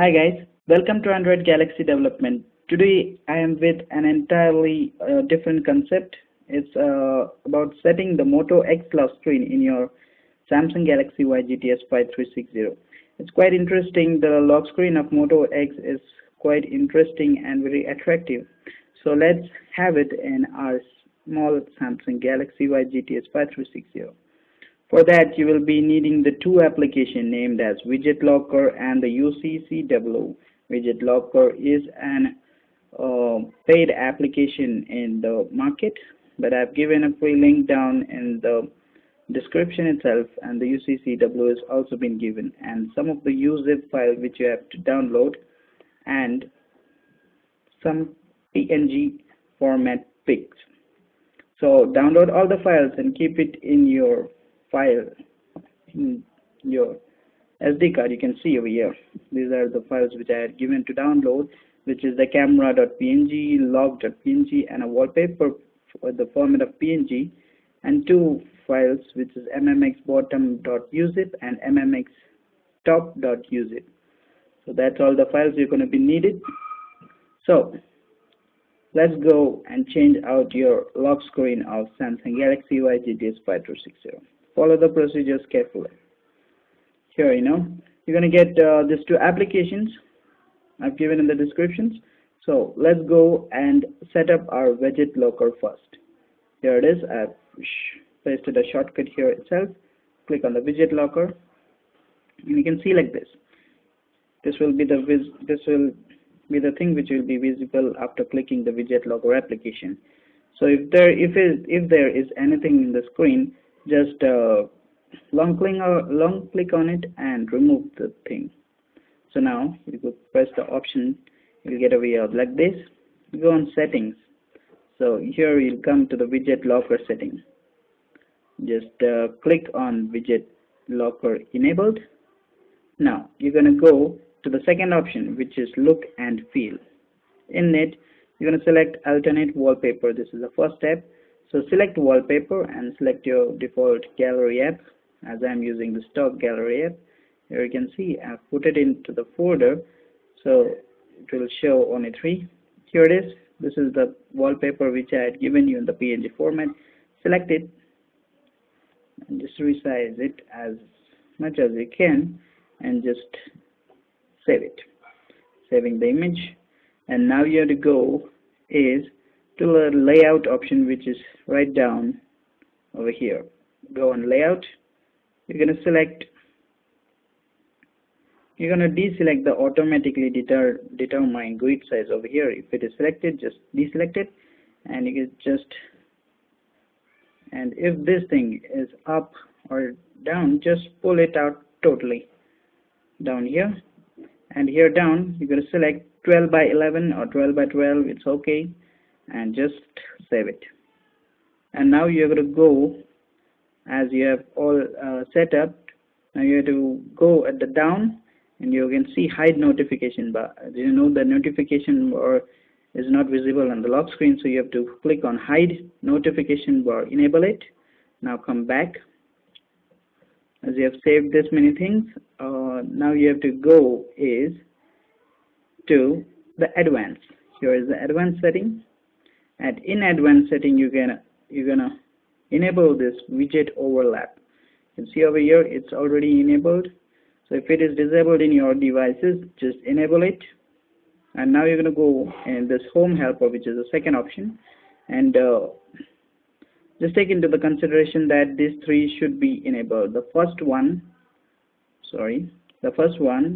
Hi guys, welcome to Android Galaxy Development. Today I am with an entirely different concept. It's about setting the Moto X lock screen in your Samsung Galaxy Y GTS 5360. It's quite interesting. The lock screen of Moto X is quite interesting and very attractive. So let's have it in our small Samsung Galaxy Y GTS 5360. For that, you will be needing the two applications named as Widget Locker and the UCCW. Widget Locker is an paid application in the market, but I've given a free link down in the description itself, and the UCCW has also been given, and some of the UZIP file which you have to download, and some PNG format pics. So download all the files and keep it in your file, in your SD card. You can see over here, these are the files which I had given to download, which is the camera.png, log.png, and a wallpaper for the format of PNG, and two files which is mmxbottom.uzip and mmxtop.uzip. So that's all the files you're going to be needed. So let's go and change out your lock screen of Samsung Galaxy Y GTS 5360. Follow the procedures carefully. Here, you're going to get these two applications I've given in the descriptions. So let's go and set up our widget locker first. Here it is. I've pasted a shortcut here itself. Click on the widget locker, and you can see like this. This will be the thing which will be visible after clicking the widget locker application. So if there is anything in the screen, just long click on it and remove the thing. So now you could press the option, you'll get over here like this. You go on settings. So here you'll come to the widget locker setting. Just click on widget locker enabled. Now you're gonna go to the second option, which is look and feel. In it, you're gonna select alternate wallpaper. This is the first step. So select wallpaper and select your default gallery app. As I'm using the stock gallery app, here you can see I've put it into the folder, so it will show only three. Here it is. This is the wallpaper which I had given you in the PNG format. Select it and just resize it as much as you can and just save it. Saving the image. And now you have to go is to the layout option, which is right down over here. Go on layout. You're going to deselect the automatically determine grid size over here. If it is selected, just deselect it, and you can just, and if this thing is up or down, just pull it out totally down here. And here down, you're going to select 12 by 11 or 12 by 12, it's okay, and just save it. And now you're going to go, as you have all set up, now you have to go at the down, and you can see hide notification bar. You know the notification bar is not visible on the lock screen, so you have to click on hide notification bar, enable it. Now come back. As you have saved this many things, now you have to go is to the advanced. Here is the advanced setting, and in advanced setting you're gonna enable this widget overlap. You can see over here it's already enabled, so if it is disabled in your devices, just enable it. And now you're gonna go in this home helper, which is the second option, and just take into the consideration that these three should be enabled. The first one,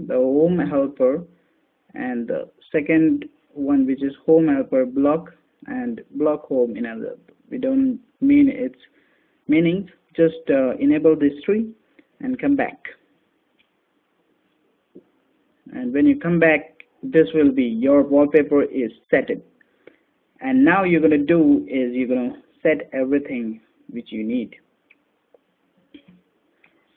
the home helper, and the second one, which is home helper block and block home. We don't mean its meanings. Just enable these three and come back. And when you come back, this will be your wallpaper is set. And now you're going to do is you're going to set everything which you need.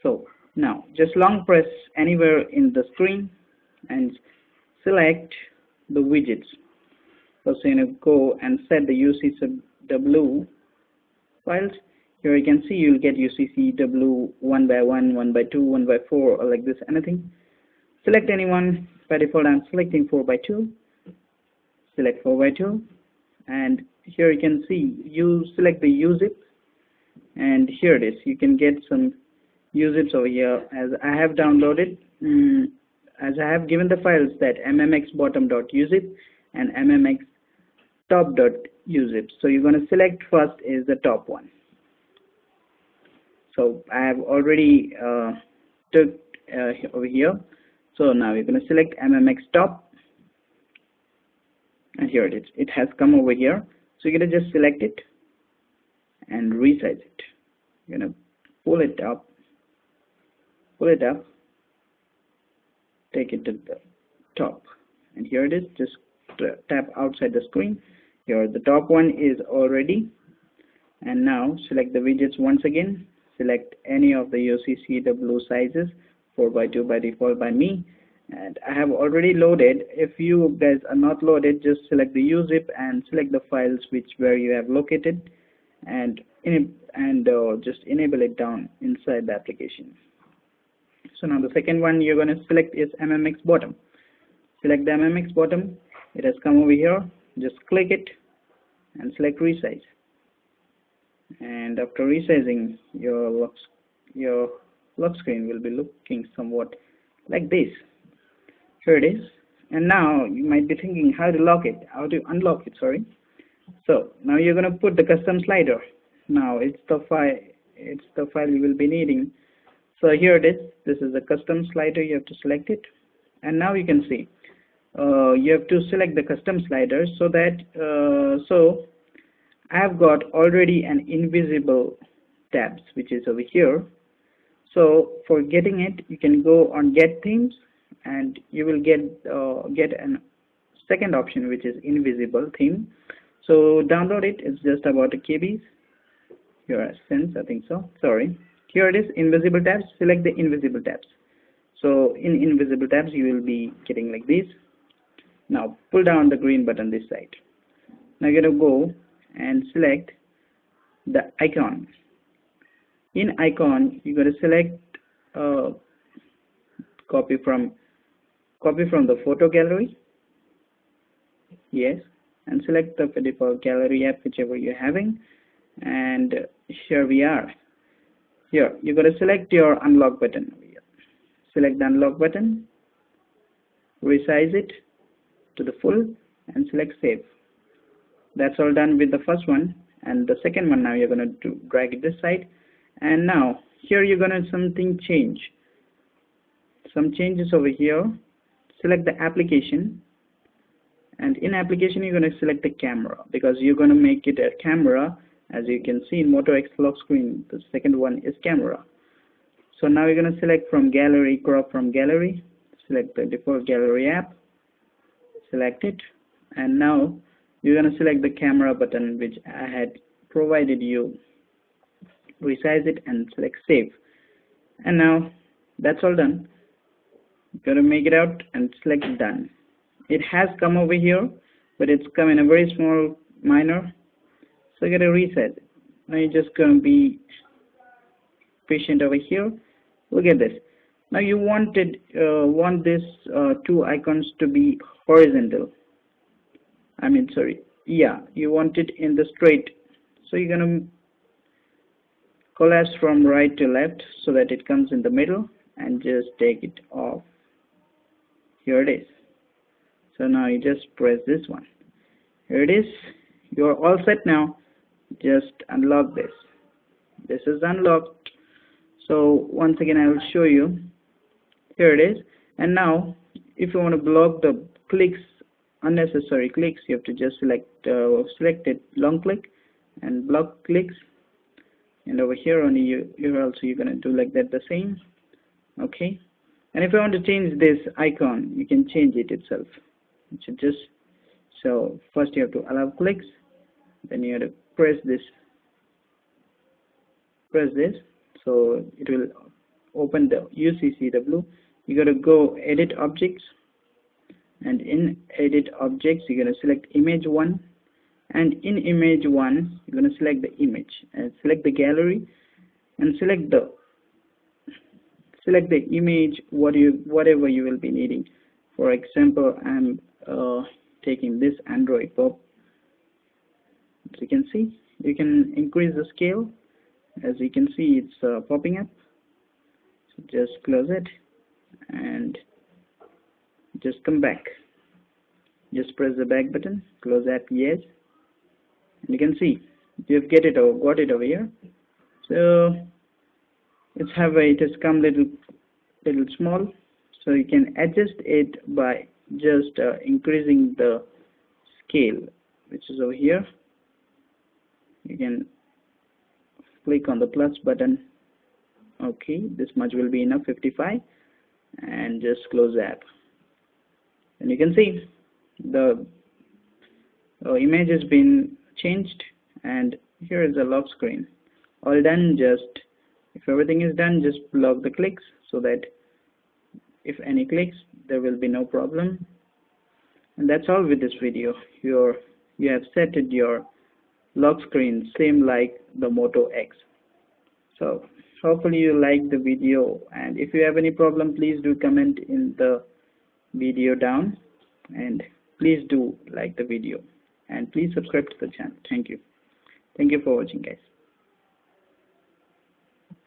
So now just long press anywhere in the screen and select the widgets. First you're going to go and set the UCCW files. Here you can see you'll get UCCW 1 by 1, 1 by 2, 1 by 4, or like this, anything. Select anyone, By default, I'm selecting 4x2. Select 4x2, and here you can see you select the UZIP, and here it is. You can get some UZIPs over here. As I have downloaded, as I have given the files that mmxbottom.uzip and mmxtop.uzip. So you're going to select first is the top one. So I have already took over here. So now we're going to select mmxtop. And here it is. It has come over here. So you're going to just select it and resize it. You're going to pull it up, take it to the top. And here it is. Just tap outside the screen. Here the top one is already. And now select the widgets once again. Select any of the UCCW sizes, 4x2 by default by me. And I have already loaded. If you guys are not loaded, just select the UZIP and select the files which where you have located, and just enable it down inside the application. So now the second one you're going to select is mmxbottom. Select the mmxbottom. It has come over here. Just click it and select resize. And after resizing, your lock screen will be looking somewhat like this. Here it is. And now you might be thinking how to unlock it, sorry. So now you're going to put the custom slider. Now it's the file you will be needing. So here it is. This is the custom slider. You have to select it. And now you can see you have to select the custom slider so that so I have got already an invisible tabs which is over here. So for getting it, you can go on get themes, and you will get a second option which is invisible theme. So download it. It's just about a KB. Your sense, I think so. Sorry. Here it is, invisible tabs. Select the invisible tabs. So in invisible tabs, you will be getting like this. Now pull down the green button this side. Now you're gonna go and select the icon. In icon, you're gonna select copy from the photo gallery. Yes, and select the default gallery app whichever you're having. And here we are. Here you're gonna select your unlock button. Select the unlock button, resize it to the full, and select save. That's all done with the first one. And the second one now you're gonna drag it this side. And now here you're gonna some changes over here. Select the application, and in application you're gonna select the camera, because you're gonna make it a camera. As you can see in Moto X lock screen, the second one is camera. So now you're gonna select from gallery, crop from gallery, select the default gallery app, select it, and now you're gonna select the camera button which I had provided you. Resize it and select save. And now that's all done. You're gonna make it out and select done. It has come over here, but it's come in a very small minor. So you're gonna reset. Now you're just gonna be patient over here. Look at this. Now you want this two icons to be horizontal. I mean, sorry. Yeah, you want it in the straight. So you're gonna collapse from right to left so that it comes in the middle, and just take it off. Here it is. So now you just press this one. Here it is. You're all set now. Just unlock this. This is unlocked. So once again, I will show you. Here it is. And now, if you want to block the clicks, unnecessary clicks, you have to just select it, long click, and block clicks. And over here on the URL, so you're gonna do like that the same. Okay. And if you want to change this icon, you can change it itself. You should just So first you have to allow clicks, then you have to press this, so it will open the UCCW. You gotta go edit objects, and in edit objects you're gonna select image one, and in image one you're gonna select the image and select the gallery and select the image whatever you will be needing. For example, I'm taking this Android pop. As you can see, you can increase the scale. As you can see, it's popping up. So just close it and just come back. Just press the back button, close app, yes. And you can see you've got it over here. So it has come little small. So you can adjust it by just increasing the scale, which is over here. You can click on the plus button. Okay, this much will be enough, 55, and just close the app. And you can see the image has been changed, and here is the lock screen. All done. Just if everything is done, just block the clicks so that if any clicks, there will be no problem. And that's all with this video. You have set it your lock screen same like the Moto X. So hopefully you like the video, and if you have any problem, please do comment in the video down, and please do like the video, and please subscribe to the channel. Thank you for watching, guys.